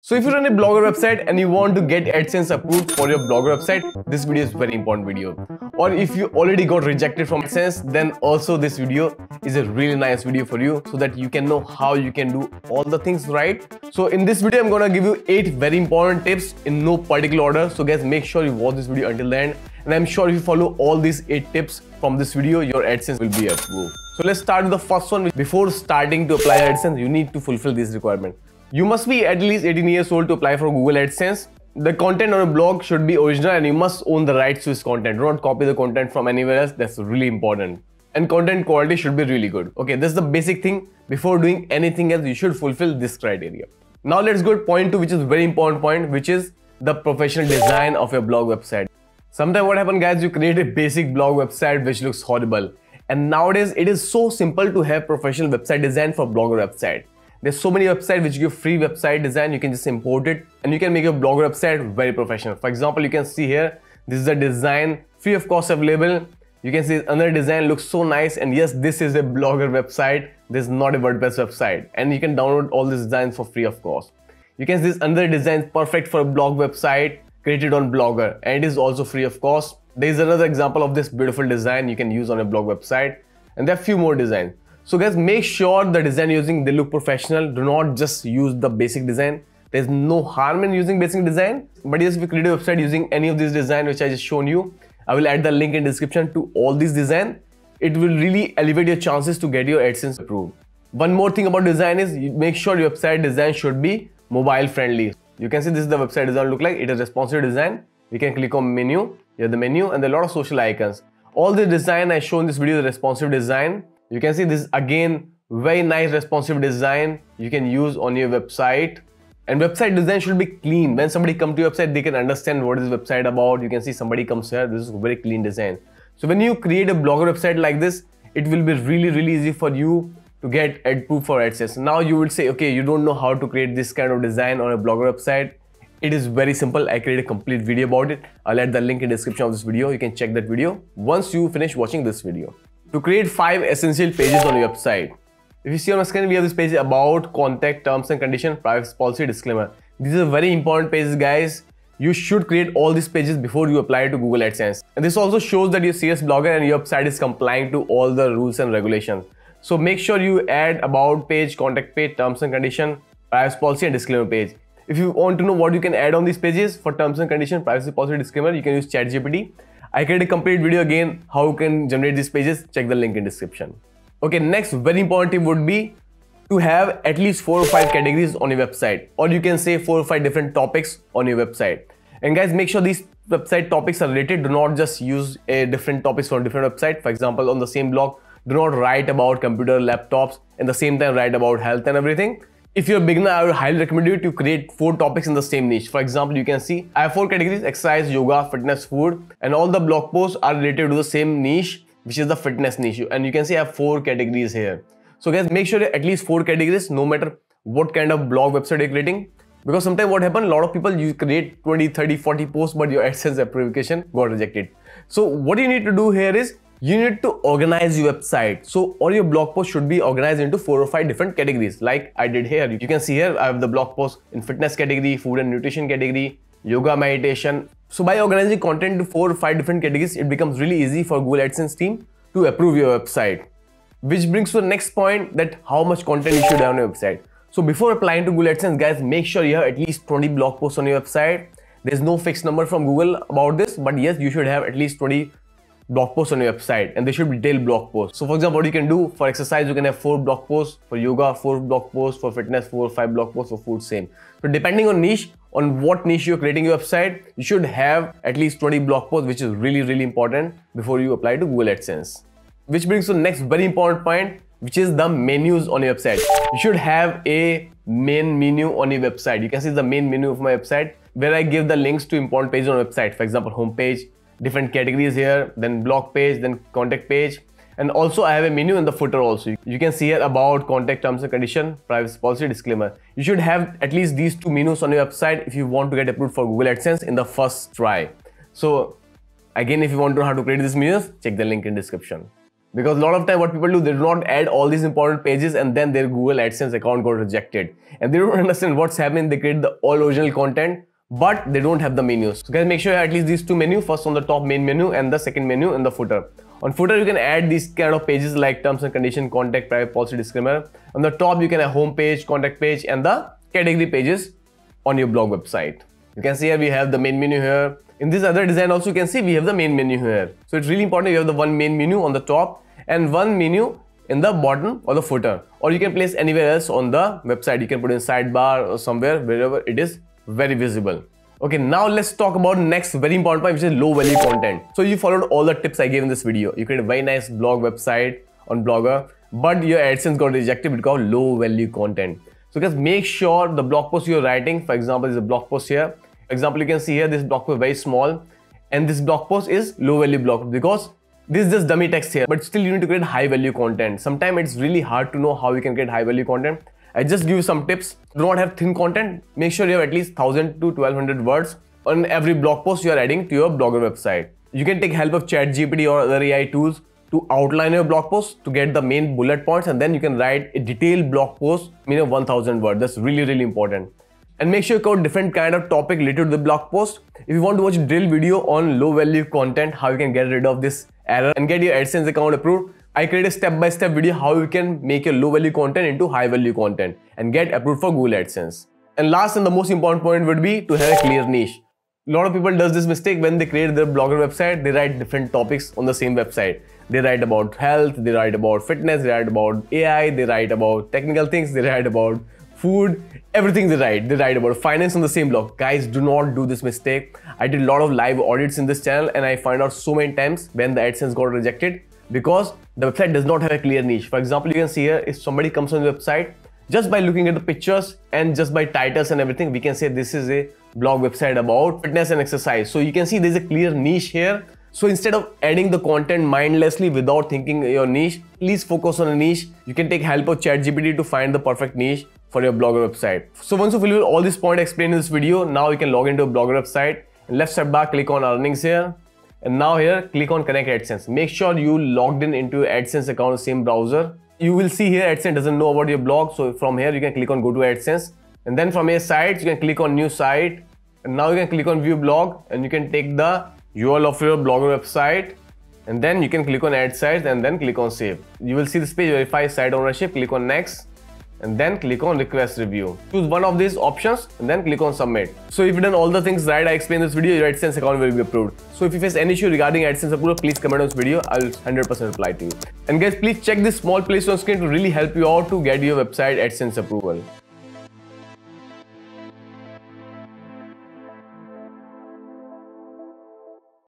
So if you run a Blogger website and you want to get AdSense approved for your Blogger website, this video is a very important video. Or if you already got rejected from AdSense, then also this video is a really nice video for you so that you can know how you can do all the things right. So in this video, I'm gonna give you 8 very important tips in no particular order. So guys, make sure you watch this video until the end. And I'm sure if you follow all these 8 tips from this video, your AdSense will be approved. So let's start with the first one. Before starting to apply AdSense, you need to fulfill this requirement. You must be at least 18 years old to apply for Google AdSense. The content on a blog should be original and you must own the rights to this content. Do not copy the content from anywhere else. That's really important. And content quality should be really good. Okay, this is the basic thing. Before doing anything else, you should fulfill this criteria. Now let's go to point 2, which is a very important point, which is the professional design of your blog website. Sometimes what happens, guys, you create a basic blog website which looks horrible. And nowadays, it is so simple to have professional website design for Blogger website. There's so many websites which give free website design. You can just import it and you can make your Blogger website very professional. For example, you can see here, this is a design free of cost available. You can see another design looks so nice, and yes, this is a Blogger website. This is not a WordPress website, and you can download all these designs for free of cost. You can see this another design perfect for a blog website created on Blogger, and it is also free of cost. There is another example of this beautiful design you can use on a blog website, and there are a few more designs. So guys, make sure the design you're using, they look professional. Do not just use the basic design. There's no harm in using basic design. But yes, if you create a website using any of these design which I just shown you, I will add the link in description to all these design. It will really elevate your chances to get your AdSense approved. One more thing about design is make sure your website design should be mobile friendly. You can see this is the website design look like. It is responsive design. We can click on menu. Here the menu and there are a lot of social icons. All the design I show in this video is responsive design. You can see this is again very nice responsive design you can use on your website. And website design should be clean. When somebody comes to your website, they can understand what is the website about. You can see somebody comes here, this is a very clean design. So when you create a Blogger website like this, it will be really easy for you to get approved for AdSense. Now you will say, okay, you don't know how to create this kind of design on a Blogger website. It is very simple. I created a complete video about it. I'll add the link in the description of this video. You can check that video once you finish watching this video. To create 5 essential pages on your website. If you see on my screen, we have this page about contact, terms and conditions, privacy policy, disclaimer. These are very important pages, guys. You should create all these pages before you apply to Google AdSense. And this also shows that you're a serious blogger and your website is complying to all the rules and regulations. So make sure you add about page, contact page, terms and condition, privacy policy and disclaimer page. If you want to know what you can add on these pages for terms and condition, privacy policy, disclaimer, you can use ChatGPT. I created a complete video again, how you can generate these pages, check the link in description. Okay, next very important tip would be to have at least 4 or 5 categories on your website, or you can say 4 or 5 different topics on your website. And guys, make sure these website topics are related. Do not just use different topics from different websites. For example, on the same blog, do not write about computer, laptops, and the same time write about health and everything. If you're a beginner, I would highly recommend you to create 4 topics in the same niche. For example, you can see I have 4 categories: exercise, yoga, fitness, food, and all the blog posts are related to the same niche, which is the fitness niche. And you can see I have 4 categories here. So guys, make sure at least 4 categories, no matter what kind of blog website you're creating. Because sometimes what happens, a lot of people, you create 20, 30, 40 posts, but your AdSense application got rejected. So what you need to do here is you need to organize your website. So all your blog posts should be organized into 4 or 5 different categories, like I did here. You can see here I have the blog post in fitness category, food and nutrition category, yoga, meditation. So by organizing content into 4 or 5 different categories, it becomes really easy for Google AdSense team to approve your website. Which brings to the next point, that how much content you should have on your website. So before applying to Google AdSense, guys, make sure you have at least 20 blog posts on your website. There's no fixed number from Google about this, but yes, you should have at least 20 blog posts on your website, and they should be detailed blog posts. So for example, what you can do for exercise, you can have 4 blog posts, for yoga 4 blog posts, for fitness 4 or 5 blog posts, for food same. So depending on niche, on what niche you're creating your website, you should have at least 20 blog posts, which is really important before you apply to Google AdSense. Which brings to the next very important point, which is the menus on your website. You should have a main menu on your website. You can see the main menu of my website where I give the links to important pages on the website. For example, homepage, different categories here, then blog page, then contact page, and also I have a menu in the footer also. You can see here about, contact, terms and condition, privacy policy, disclaimer. You should have at least these 2 menus on your website if you want to get approved for Google AdSense in the first try. So again, if you want to know how to create these menus, check the link in description. Because a lot of time what people do, they do not add all these important pages and then their Google AdSense account got rejected. And they don't understand what's happening. They create the all original content, but they don't have the menus. So guys, make sure you have at least these two menus. First on the top main menu and the second menu in the footer. On footer, you can add these kind of pages like terms and condition, contact, private policy, disclaimer. On the top, you can have home page, contact page, and the category pages on your blog website. You can see here we have the main menu here. In this other design also you can see we have the main menu here. So it's really important you have the one main menu on the top and one menu in the bottom or the footer. Or you can place anywhere else on the website. You can put in sidebar or somewhere, wherever it is very visible. Okay, now let's talk about next very important point, which is low value content. So you followed all the tips I gave in this video. You create a very nice blog website on Blogger, but your AdSense got rejected because of low value content. So guys, make sure the blog post you're writing, for example, there's a blog post here. Example, you can see here this blog post is very small and this blog post is low value blog because this is just dummy text here, but still you need to create high value content. Sometimes it's really hard to know how you can create high value content. I just give you some tips. Do not have thin content. Make sure you have at least 1000 to 1200 words on every blog post you are adding to your Blogger website. You can take help of ChatGPT or other AI tools to outline your blog post to get the main bullet points, and then you can write a detailed blog post, minimum 1000 words. That's really important. And make sure you cover different kind of topic related to the blog post. If you want to watch a drill video on low value content, how you can get rid of this error and get your AdSense account approved, I created a step-by-step video how you can make your low value content into high value content and get approved for Google AdSense. And last and the most important point would be to have a clear niche. A lot of people does this mistake when they create their Blogger website, they write different topics on the same website. They write about health, they write about fitness, they write about AI, they write about technical things, they write about food, everything they write. They write about finance on the same blog. Guys, do not do this mistake. I did a lot of live audits in this channel and I find out so many times when the AdSense got rejected because the website does not have a clear niche. For example, you can see here, if somebody comes on the website, just by looking at the pictures and just by titles and everything, we can say this is a blog website about fitness and exercise. So you can see there's a clear niche here. So instead of adding the content mindlessly without thinking your niche, please focus on a niche. You can take help of ChatGPT to find the perfect niche for your Blogger website. So once you fulfill all these points explained in this video, now you can log into a Blogger website. And left sidebar, click on earnings here. And now here, click on connect AdSense. Make sure you logged in into your AdSense account in the same browser. You will see here AdSense doesn't know about your blog. So from here, you can click on go to AdSense. And then from your sites, you can click on new site. And now you can click on view blog and you can take the URL of your Blogger website. And then you can click on add sites and then click on save. You will see this page, verify site ownership, click on next. And then click on request review. Choose one of these options and then click on submit. So if you've done all the things right I explained in this video, your AdSense account will be approved. So if you face any issue regarding AdSense approval, please comment on this video. I will 100% reply to you. And guys, please check this small place on screen to really help you out to get your website AdSense approval.